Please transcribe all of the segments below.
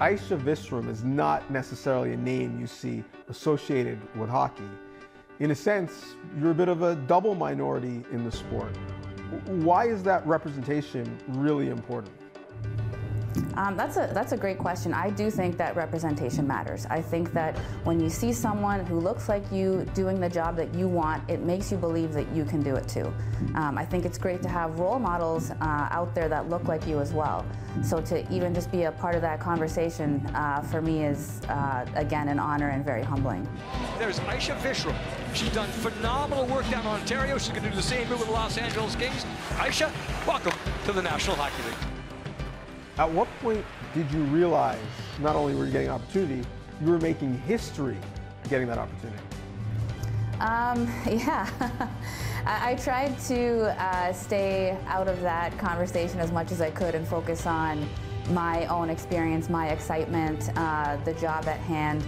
Aisha Visram is not necessarily a name you see associated with hockey. In a sense, you're a bit of a double minority in the sport. Why is that representation really important? That's a great question. I do think that representation matters. I think that when you see someone who looks like you doing the job that you want, it makes you believe that you can do it too. I think it's great to have role models out there that look like you as well. So to even just be a part of that conversation for me is, again, an honor and very humbling. There's Aisha Visram. She's done phenomenal work down in Ontario. She's going to do the same here with the Los Angeles Kings. Aisha, welcome to the National Hockey League. At what point did you realize not only were you getting an opportunity, you were making history getting that opportunity? Yeah. I tried to stay out of that conversation as much as I could and focus on my own experience, my excitement, the job at hand.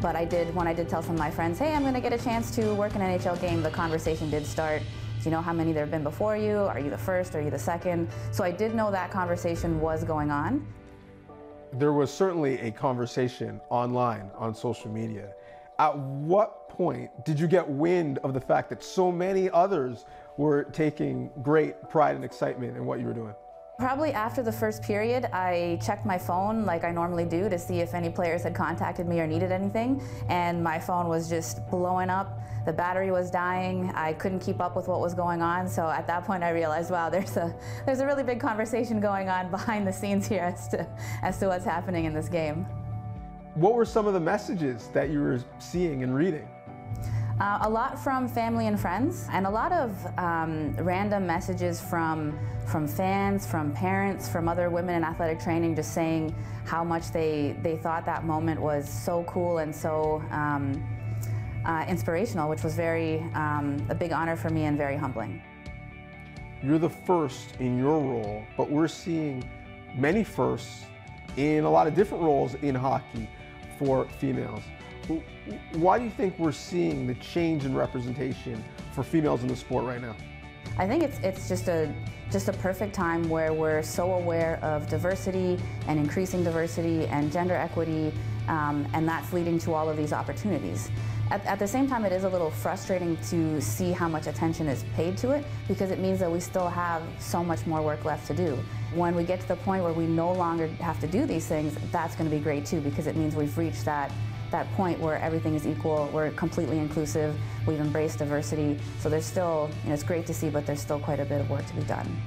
But I did, when I did tell some of my friends, hey, I'm going to get a chance to work an NHL game, the conversation did start. Do you know how many there have been before you? Are you the first? Are you the second? So I did know that conversation was going on. There was certainly a conversation online on social media. At what point did you get wind of the fact that so many others were taking great pride and excitement in what you were doing? Probably after the first period, I checked my phone like I normally do to see if any players had contacted me or needed anything, and my phone was just blowing up. The battery was dying. I couldn't keep up with what was going on, so at that point I realized, wow, there's a really big conversation going on behind the scenes here as to what's happening in this game. What were some of the messages that you were seeing and reading? A lot from family and friends, and a lot of random messages from fans, from parents, from other women in athletic training, just saying how much they thought that moment was so cool and so inspirational, which was very a big honor for me and very humbling. You're the first in your role, but we're seeing many firsts in a lot of different roles in hockey for females. Why do you think we're seeing the change in representation for females in the sport right now? I think it's just a perfect time where we're so aware of diversity and increasing diversity and gender equity, and that's leading to all of these opportunities. At the same time, it is a little frustrating to see how much attention is paid to it, because it means that we still have so much more work left to do. When we get to the point where we no longer have to do these things, that's going to be great too, because it means we've reached that point where everything is equal, we're completely inclusive, we've embraced diversity. So there's still, you know, it's great to see, but there's still quite a bit of work to be done.